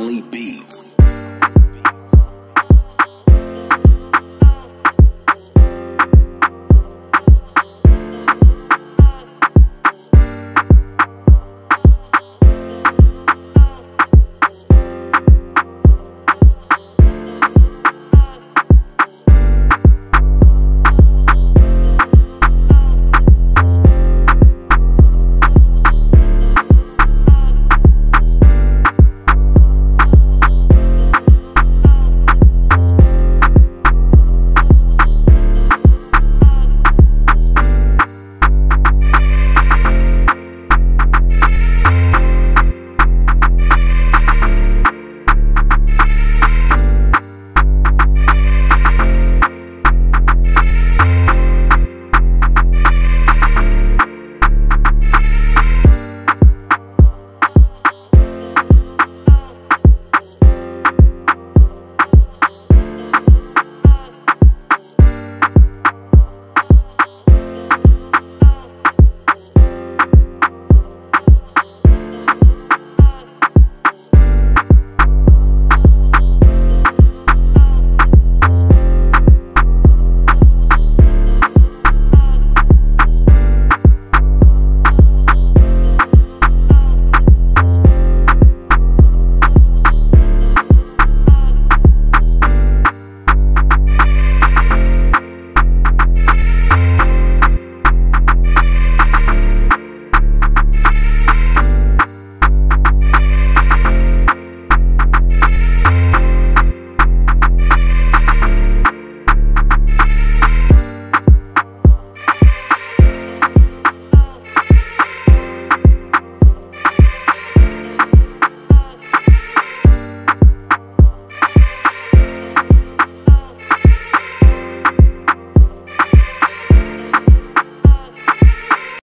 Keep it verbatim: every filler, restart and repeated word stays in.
only be.